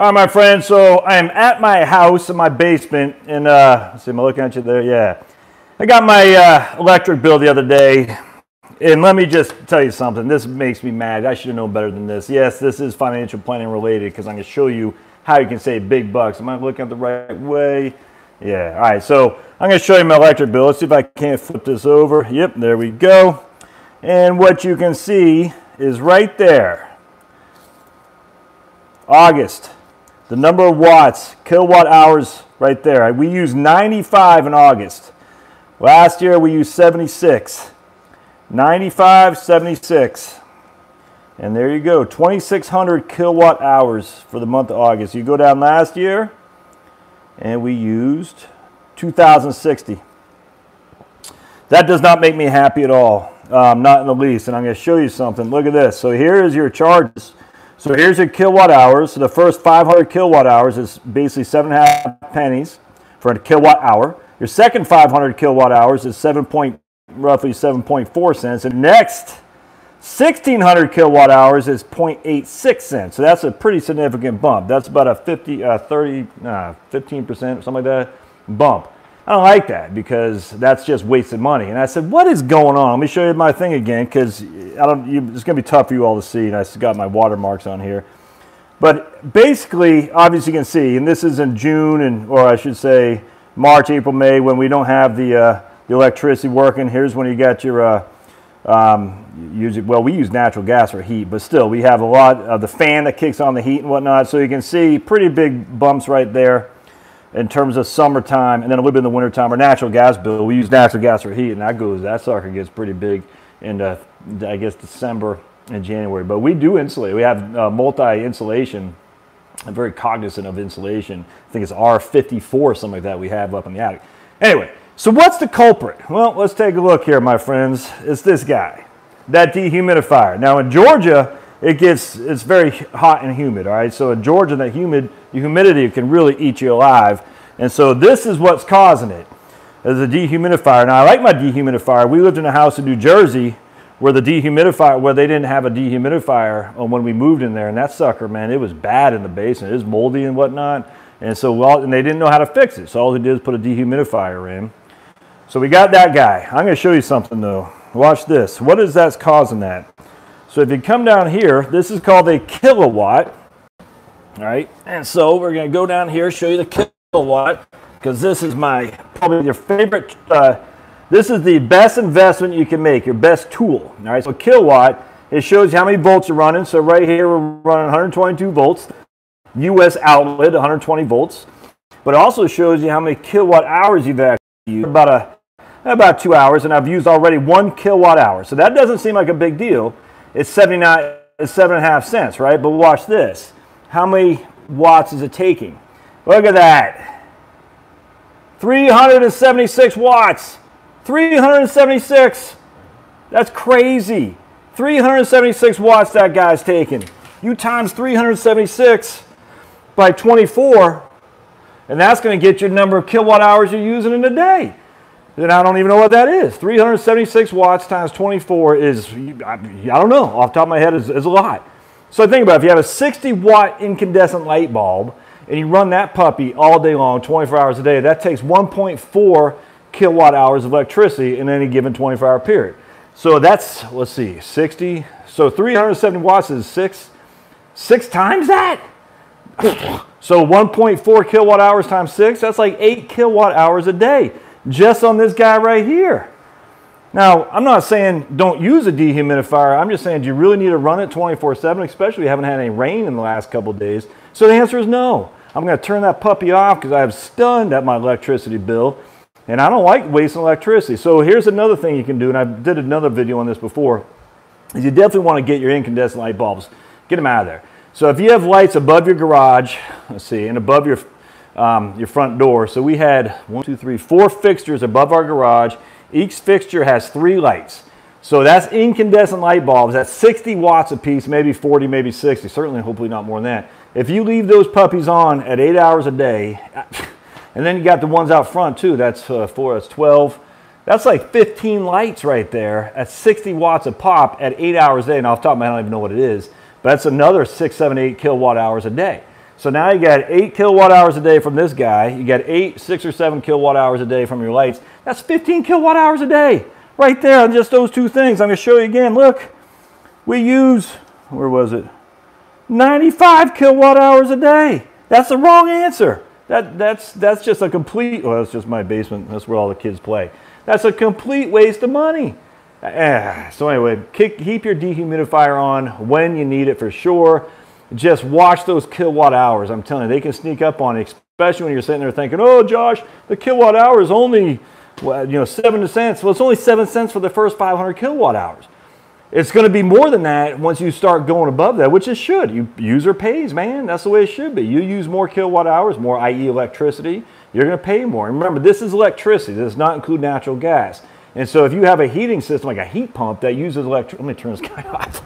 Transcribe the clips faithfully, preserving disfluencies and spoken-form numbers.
All right, my friends, so I am at my house in my basement, and uh, let's see, am I looking at you there? Yeah. I got my uh, electric bill the other day, and let me just tell you something. This makes me mad. I should have known better than this. Yes, this is financial planning related because I'm going to show you how you can save big bucks. Am I looking at the right way? Yeah. All right, so I'm going to show you my electric bill. Let's see if I can't flip this over. Yep, there we go. And what you can see is right there, August, the number of watts, kilowatt hours right there. We used ninety-five in August. Last year we used seventy-six, ninety-five, seventy-six, and there you go, twenty-six hundred kilowatt hours for the month of August. You go down last year, and we used two thousand sixty. That does not make me happy at all, um, not in the least, and I'm going to show you something. Look at this. So here is your charges. So here's your kilowatt hours. So the first five hundred kilowatt hours is basically seven and a half pennies for a kilowatt hour. Your second five hundred kilowatt hours is seven point, roughly seven point four cents. And next, sixteen hundred kilowatt hours is zero point eight six cents. So that's a pretty significant bump. That's about a fifty, uh, thirty, uh, fifteen percent, something like that, bump. I don't like that because that's just wasted money. And I said, what is going on? Let me show you my thing again because I don't. You, it's going to be tough for you all to see. And I got my watermarks on here. But basically, obviously you can see, and this is in June, and or I should say, March, April, May, when we don't have the, uh, the electricity working. Here's when you got your, uh, um, use it, well, we use natural gas for heat, but still we have a lot of the fan that kicks on the heat and whatnot. So you can see pretty big bumps right there in terms of summertime and then a little bit in the wintertime. Our natural gas bill, we use natural gas for heat, and that goes, that sucker gets pretty big in, uh, I guess, December and January. But we do insulate. We have uh, multi-insulation. I'm very cognizant of insulation. I think it's R fifty-four, something like that we have up in the attic. Anyway, so what's the culprit? Well, let's take a look here, my friends. It's this guy, that dehumidifier. Now in Georgia, it gets, it's very hot and humid, all right? So in Georgia, that humid, the humidity can really eat you alive. And so this is what's causing it, is a dehumidifier. Now I like my dehumidifier. We lived in a house in New Jersey where the dehumidifier, where they didn't have a dehumidifier when we moved in there, and that sucker, man, it was bad in the basement. It was moldy and whatnot, and so well, and they didn't know how to fix it. So all they did is put a dehumidifier in. So we got that guy. I'm going to show you something though. Watch this. What is that's causing that? So if you come down here, this is called a kill a watt. All right, and so we're going to go down here, show you the kill a watt, because this is my probably your favorite. Uh, This is the best investment you can make, your best tool. All right, so kilowatt, it shows you how many volts you're running. So right here, we're running one hundred twenty-two volts, U S outlet, one hundred twenty volts. But it also shows you how many kilowatt hours you've actually used, about, a, about two hours, and I've used already one kilowatt hour. So that doesn't seem like a big deal. It's seventy-nine, it's seven and a half cents, right? But watch this. How many watts is it taking? Look at that, three hundred seventy-six watts. three hundred seventy-six, that's crazy. three hundred seventy-six watts that guy's taking. You times three hundred seventy-six by twenty-four, and that's gonna get your number of kilowatt hours you're using in a day. And I don't even know what that is. three hundred seventy-six watts times twenty-four is, I don't know, off the top of my head is, is a lot. So think about it, if you have a sixty watt incandescent light bulb, and you run that puppy all day long, twenty-four hours a day, that takes one point four kilowatt hours of electricity in any given twenty-four hour period. So that's, let's see, sixty, so three hundred seventy watts is six six times that. So one point four kilowatt hours times six, that's like eight kilowatt hours a day just on this guy right here. Now I'm not saying don't use a dehumidifier, I'm just saying do you really need to run it twenty-four seven, especially if you haven't had any rain in the last couple of days? So the answer is no. I'm going to turn that puppy off because I am stunned at my electricity bill. And I don't like wasting electricity. So here's another thing you can do, and I did another video on this before, is you definitely want to get your incandescent light bulbs. Get them out of there. So if you have lights above your garage, let's see, and above your, um, your front door. So we had one, two, three, four fixtures above our garage. Each fixture has three lights. So that's incandescent light bulbs. That's sixty watts a piece, maybe forty, maybe sixty. Certainly, hopefully not more than that. If you leave those puppies on at eight hours a day, and then you got the ones out front too, that's uh, four, that's twelve. That's like fifteen lights right there at sixty watts a pop at eight hours a day. And off the top of my head, I don't even know what it is, but that's another six, seven, eight kilowatt hours a day. So now you got eight kilowatt hours a day from this guy. You got eight, six or seven kilowatt hours a day from your lights. That's fifteen kilowatt hours a day right there on just those two things. I'm gonna show you again, look. We use, where was it? ninety-five kilowatt hours a day. That's the wrong answer. That, that's, that's just a complete, well, that's just my basement. That's where all the kids play. That's a complete waste of money. Uh, so anyway, kick, keep your dehumidifier on when you need it for sure. Just watch those kilowatt hours. I'm telling you, they can sneak up on you, especially when you're sitting there thinking, oh, Josh, the kilowatt hour is only, well, you know, seven cents. Well, it's only seven cents for the first five hundred kilowatt hours. It's going to be more than that once you start going above that, which it should. You user pays, man. That's the way it should be. You use more kilowatt hours, more, that is electricity, you're going to pay more. And remember, this is electricity. This does not include natural gas. And so if you have a heating system, like a heat pump that uses electricity, let me turn this guy off.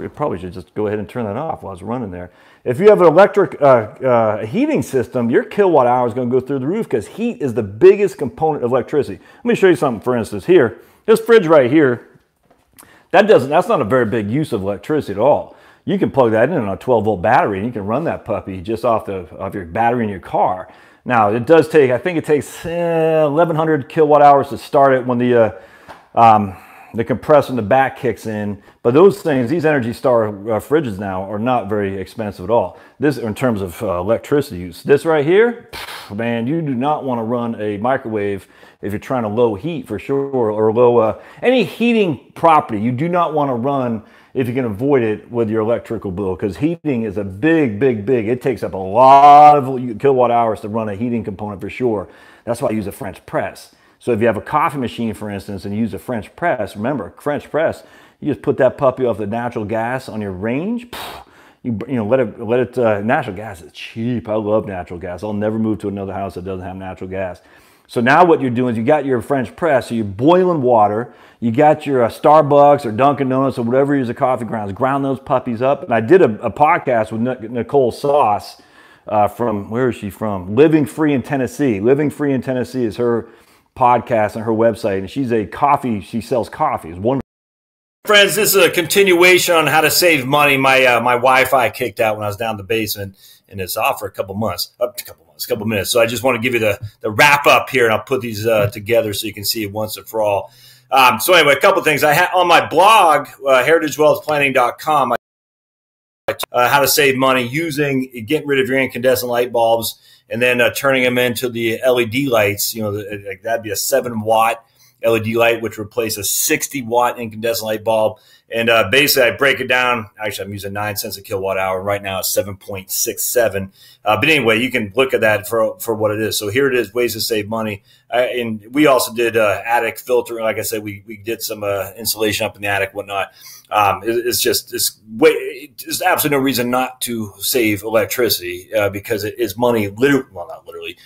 I probably should just go ahead and turn that off while I was running there. If you have an electric uh, uh, heating system, your kilowatt hour is going to go through the roof because heat is the biggest component of electricity. Let me show you something, for instance, here. This fridge right here, That doesn't, that's not a very big use of electricity at all. You can plug that in on a twelve volt battery and you can run that puppy just off the, of your battery in your car. Now it does take, I think it takes eh, eleven hundred kilowatt hours to start it when the, uh, um, the compressor in the back kicks in. But those things, these Energy Star uh, fridges now are not very expensive at all. This, in terms of uh, electricity use, this right here, man, you do not want to run a microwave if you're trying to low heat for sure, or low uh, any heating property. You do not want to run if you can avoid it with your electrical bill, because heating is a big, big, big, it takes up a lot of kilowatt hours to run a heating component for sure. That's why I use a French press. So if you have a coffee machine, for instance, and you use a French press, remember, French press, you just put that puppy off the natural gas on your range. You, you know, let it, let it, uh, natural gas is cheap. I love natural gas. I'll never move to another house that doesn't have natural gas. So now what you're doing is you got your French press, so you're boiling water. You got your uh, Starbucks or Dunkin' Donuts or whatever you use, the coffee grounds, ground those puppies up. And I did a, a podcast with Nicole Sauce uh, from, where is she from? Living Free in Tennessee. Living Free in Tennessee is her podcast and her website. And she's a coffee, she sells coffee. It's wonderful. Friends, this is a continuation on how to save money. My uh, my Wi-Fi kicked out when I was down in the basement, and it's off for a couple months, up to a couple months, a couple minutes. So I just want to give you the, the wrap up here, and I'll put these uh, together so you can see it once and for all. Um, so anyway, a couple of things. I had on my blog, uh, heritage wealth planning dot com, I uh, how to save money using getting rid of your incandescent light bulbs and then uh, turning them into the L E D lights. You know, the, that'd be a seven watt L E D light, which replaces a sixty watt incandescent light bulb. And uh, basically, I break it down. Actually, I'm using nine cents a kilowatt hour. Right now, it's seven point six seven. Uh, but anyway, you can look at that for, for what it is. So here it is, ways to save money. Uh, and we also did uh, attic filtering. Like I said, we, we did some uh, insulation up in the attic, whatnot. Um, it, it's just it's way, there's absolutely no reason not to save electricity uh, because it is money, literally, well, not literally,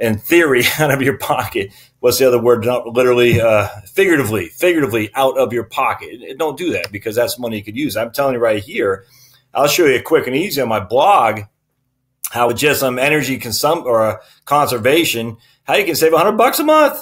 in theory, out of your pocket. What's the other word? Not literally, uh, figuratively, figuratively out of your pocket. Don't do that, because that's money you could use. I'm telling you right here, I'll show you quick and easy on my blog how with just some energy consum or uh, conservation, how you can save a hundred bucks a month.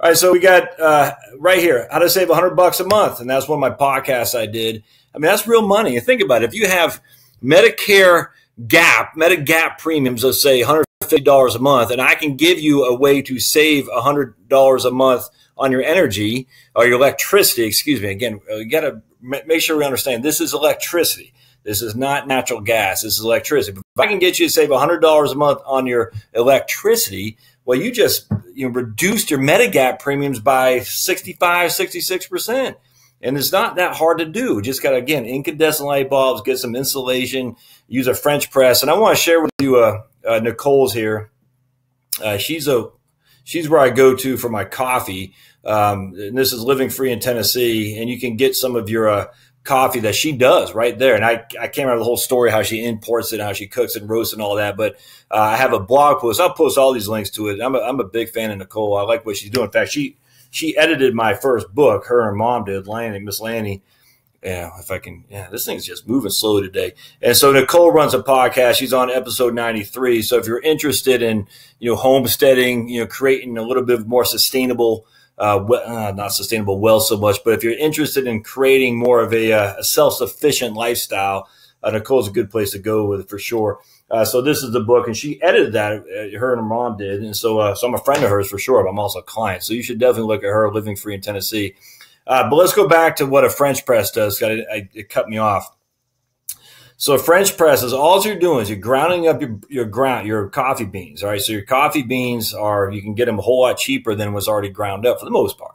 All right, so we got uh, right here how to save a hundred bucks a month, and that's one of my podcasts I did. I mean, that's real money. And think about it. If you have Medicare gap, Medigap premiums, let's say one hundred. fifty dollars a month, and I can give you a way to save one hundred dollars a month on your energy or your electricity, excuse me. Again, you got to make sure we understand this is electricity. This is not natural gas. This is electricity. If I can get you to save one hundred dollars a month on your electricity, well, you just you know, reduced your Medigap premiums by sixty-five, sixty-six percent. And it's not that hard to do. Just got to, again, incandescent light bulbs, get some insulation, use a French press. And I want to share with you a Uh, Nicole's here. Uh, she's a she's where I go to for my coffee. Um, and this is Living Free in Tennessee, and you can get some of your uh, coffee that she does right there. And I, I can't remember the whole story how she imports it, how she cooks and roasts and all that. But uh, I have a blog post. I'll post all these links to it. I'm a, I'm a big fan of Nicole. I like what she's doing. In fact, she she edited my first book. Her and mom did. Lanny, Miss Lanny. Yeah, if I can, yeah, this thing's just moving slow today. And so Nicole runs a podcast. She's on episode ninety-three. So if you're interested in, you know, homesteading, you know, creating a little bit more sustainable, uh, uh, not sustainable well so much, but if you're interested in creating more of a, uh, a self-sufficient lifestyle, uh, Nicole's a good place to go with it for sure. Uh, so this is the book, and she edited that. Uh, her and her mom did, and so uh, so I'm a friend of hers for sure, but I'm also a client. So you should definitely look at her, Living Free in Tennessee. Uh, but let's go back to what a French press does. I, I, it cut me off. So a French press is all you're doing is you're grounding up your, your ground, your coffee beans. All right. So your coffee beans are, you can get them a whole lot cheaper than was already ground up for the most part.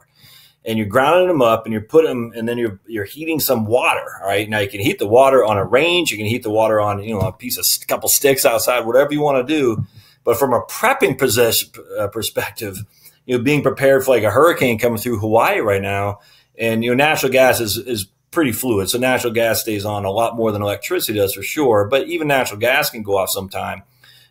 And you're grounding them up and you're putting them, and then you're, you're heating some water. All right. Now you can heat the water on a range. You can heat the water on, you know, a piece of a couple sticks outside, whatever you want to do. But from a prepping possession uh, perspective, you know, being prepared for like a hurricane coming through Hawaii right now, and, you know, natural gas is, is pretty fluid. So natural gas stays on a lot more than electricity does for sure. But even natural gas can go off sometime.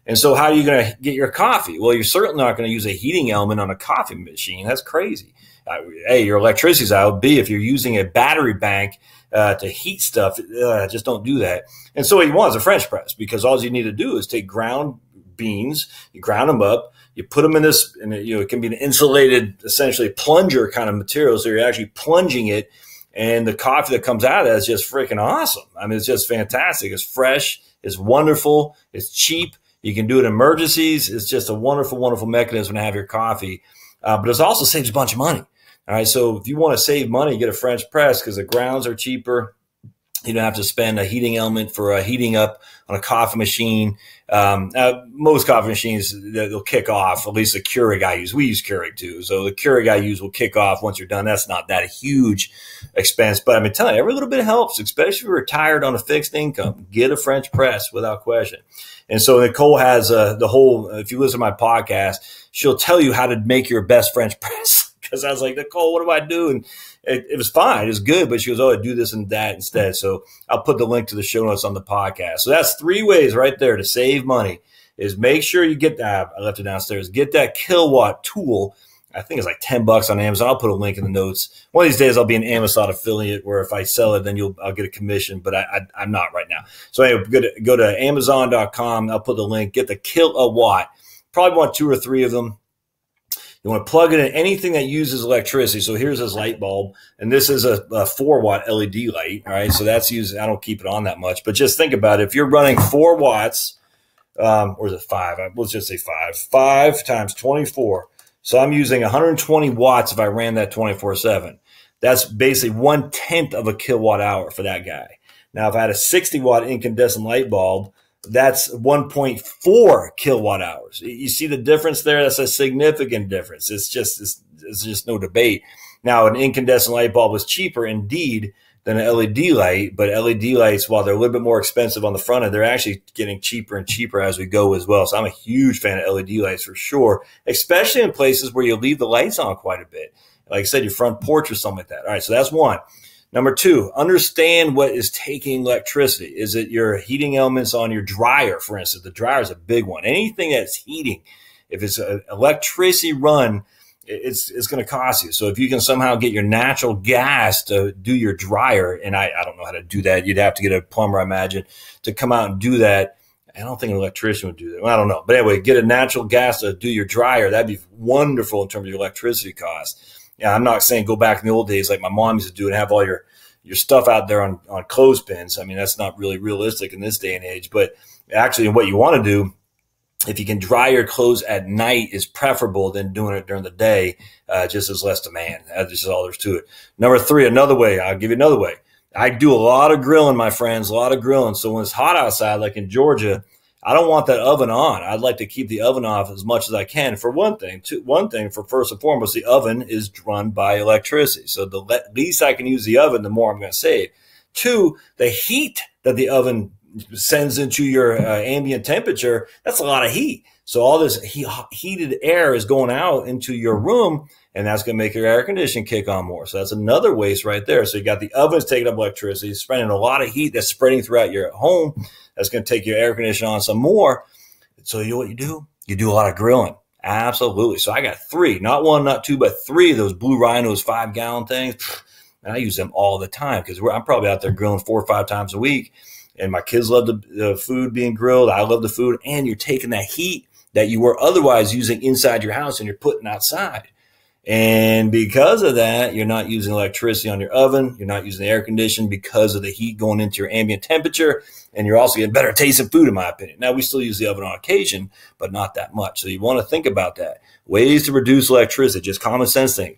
And so how are you going to get your coffee? Well, you're certainly not going to use a heating element on a coffee machine. That's crazy. Uh, A, your electricity's out. B, if you're using a battery bank uh, to heat stuff, uh, just don't do that. And so he wants a French press, because all you need to do is take ground beans, you ground them up, you put them in this, and it, you know, it can be an insulated, essentially plunger kind of material. So you're actually plunging it. And the coffee that comes out of that is just freaking awesome. I mean, it's just fantastic. It's fresh. It's wonderful. It's cheap. You can do it in emergencies. It's just a wonderful, wonderful mechanism to have your coffee. Uh, but it also saves a bunch of money. All right. So if you want to save money, get a French press, because the grounds are cheaper. You don't have to spend a heating element for uh, heating up on a coffee machine. Um, uh, most coffee machines, they'll kick off, at least the Keurig I use. We use Keurig too. So the Keurig I use will kick off once you're done. That's not that huge expense. But I've been telling you, every little bit helps, especially if you're retired on a fixed income. Get a French press without question. And so Nicole has uh, the whole, if you listen to my podcast, she'll tell you how to make your best French press. Because I was like, Nicole, what do I do? And it, it was fine. It was good. But she goes, oh, I do this and that instead. So I'll put the link to the show notes on the podcast. So that's three ways right there to save money, is make sure you get that. I left it downstairs. Get that Kill A Watt tool. I think it's like ten bucks on Amazon. I'll put a link in the notes. One of these days I'll be an Amazon affiliate, where if I sell it, then you'll, I'll get a commission, but I, I, I'm not right now. So anyway, go to, go to amazon dot com. I'll put the link. Get the Kill A Watt. Probably want two or three of them. You want to plug it in anything that uses electricity. So here's this light bulb, and this is a, a four watt L E D light. All right. So that's used. I don't keep it on that much, but just think about it. If you're running four watts, um, or is it five? Let's just say five, five times twenty-four. So I'm using one hundred twenty watts. If I ran that twenty-four seven, that's basically one tenth of a kilowatt hour for that guy. Now, if I had a sixty watt incandescent light bulb, that's one point four kilowatt hours. You see the difference there? That's a significant difference. It's just, it's, it's just no debate. Now, an incandescent light bulb is cheaper indeed than an L E D light, but L E D lights, while they're a little bit more expensive on the front end, they're actually getting cheaper and cheaper as we go as well. So I'm a huge fan of L E D lights for sure, especially in places where you leave the lights on quite a bit. Like I said, your front porch or something like that. All right. So that's one. Number two, understand what is taking electricity. Is it your heating elements on your dryer, for instance? The dryer is a big one. Anything that's heating, if it's an electricity run, it's, it's going to cost you. So if you can somehow get your natural gas to do your dryer, and I, I don't know how to do that. You'd have to get a plumber, I imagine, to come out and do that. I don't think an electrician would do that. Well, I don't know. But anyway, get a natural gas to do your dryer. That'd be wonderful in terms of your electricity cost. Yeah, I'm not saying go back in the old days like my mom used to do and have all your, your stuff out there on, on clothespins. I mean, that's not really realistic in this day and age. But actually what you want to do, if you can dry your clothes at night, is preferable than doing it during the day, uh, just as less demand. That's just all there's to it. Number three, another way. I'll give you another way. I do a lot of grilling, my friends, a lot of grilling. So when it's hot outside, like in Georgia, I don't want that oven on. I'd like to keep the oven off as much as I can. For one thing, two, one thing for first and foremost, the oven is run by electricity. So the le least I can use the oven, the more I'm going to save. Two, the heat that the oven sends into your uh, ambient temperature, that's a lot of heat. So all this he heated air is going out into your room, and that's going to make your air conditioning kick on more. So that's another waste right there. So you got the ovens taking up electricity, spreading a lot of heat that's spreading throughout your home. That's going to take your air conditioning on some more. So you know what you do? You do a lot of grilling. Absolutely. So I got three, not one, not two, but three of those Blue Rhinos five gallon things. And I use them all the time, because I'm probably out there grilling four or five times a week. And my kids love the, the food being grilled. I love the food. And you're taking that heat that you were otherwise using inside your house and you're putting outside. And because of that, you're not using electricity on your oven. You're not using the air conditioning because of the heat going into your ambient temperature. And you're also getting better taste of food, in my opinion. Now, we still use the oven on occasion, but not that much. So you want to think about that. Ways to reduce electricity, just common sense thing.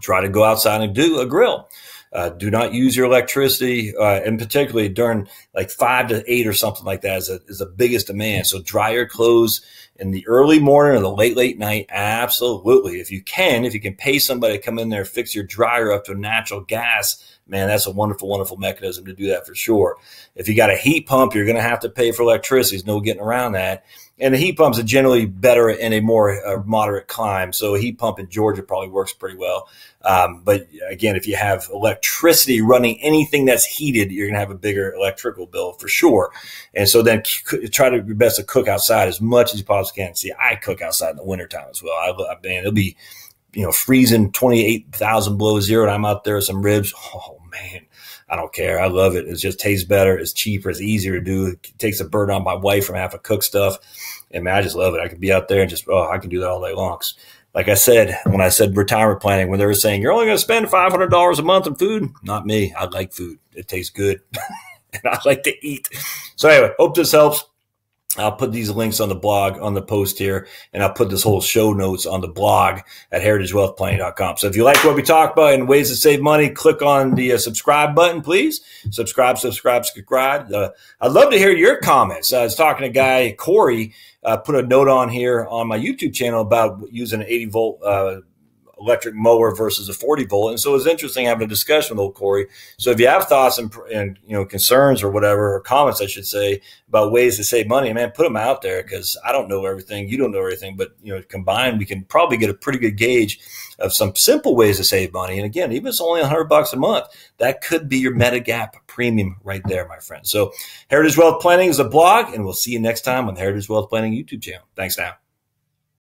Try to go outside and do a grill. Uh, do not use your electricity, uh, and particularly during like five to eight or something like that is, a, is the biggest demand. So dry your clothes in the early morning or the late, late night. Absolutely. If you can, if you can pay somebody to come in there, fix your dryer up to natural gas, man, that's a wonderful, wonderful mechanism to do that for sure. If you got a heat pump, you're going to have to pay for electricity. There's no getting around that. And the heat pumps are generally better in a more uh, moderate climb. So a heat pump in Georgia probably works pretty well. Um, but again, if you have electricity running anything that's heated, you're going to have a bigger electrical bill for sure. And so then try to do your best to cook outside as much as you possibly can. See, I cook outside in the wintertime as well. I, I mean, it'll be, you know, freezing twenty-eight thousand below zero, and I'm out there with some ribs. Oh, man, I don't care. I love it. It just tastes better. It's cheaper. It's easier to do. It takes the burden on my wife from having to cook stuff. And, man, I just love it. I could be out there and just, oh, I can do that all day long. Like I said, when I said retirement planning, when they were saying, you're only going to spend five hundred dollars a month on food, not me. I like food. It tastes good. And I like to eat. So, anyway, hope this helps. I'll put these links on the blog, on the post here, and I'll put this whole show notes on the blog at heritage wealth planning dot com. So if you like what we talked about and ways to save money, click on the uh, subscribe button, please. Subscribe, subscribe, subscribe. Uh, I'd love to hear your comments. I was talking to a guy, Corey, uh, put a note on here on my YouTube channel about using an eighty volt uh electric mower versus a forty volt. And so it was interesting having a discussion with old Corey. So if you have thoughts and, and, you know, concerns or whatever, or comments, I should say, about ways to save money, man, put them out there, because I don't know everything. You don't know everything, but, you know, combined, we can probably get a pretty good gauge of some simple ways to save money. And again, even if it's only a hundred bucks a month, that could be your Medigap premium right there, my friend. So Heritage Wealth Planning is a blog, and we'll see you next time on the Heritage Wealth Planning YouTube channel. Thanks now.